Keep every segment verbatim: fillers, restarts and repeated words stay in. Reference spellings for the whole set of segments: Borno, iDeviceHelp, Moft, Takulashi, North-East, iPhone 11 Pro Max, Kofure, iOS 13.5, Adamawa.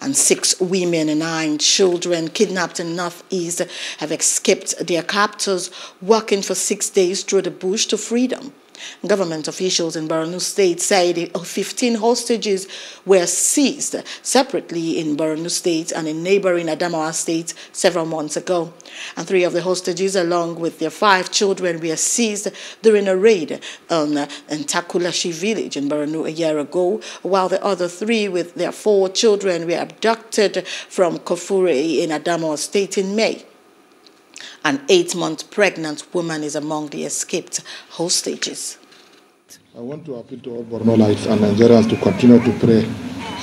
and six women and nine children kidnapped in Northeast have escaped their captors, walking for six days through the bush to freedom. Government officials in Borno State say fifteen hostages were seized separately in Borno State and in neighboring Adamawa State several months ago. And three of the hostages, along with their five children, were seized during a raid on, in Takulashi village in Borno a year ago, while the other three with their four children were abducted from Kofure in Adamawa State in May. An eight-month pregnant woman is among the escaped hostages. I want to appeal to all Bornolites and Nigerians to continue to pray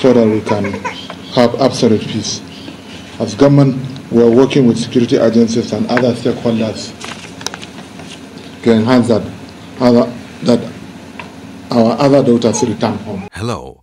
so that we can have absolute peace. As government, we are working with security agencies and other stakeholders to enhance that, other, that our other daughters return home. Hello.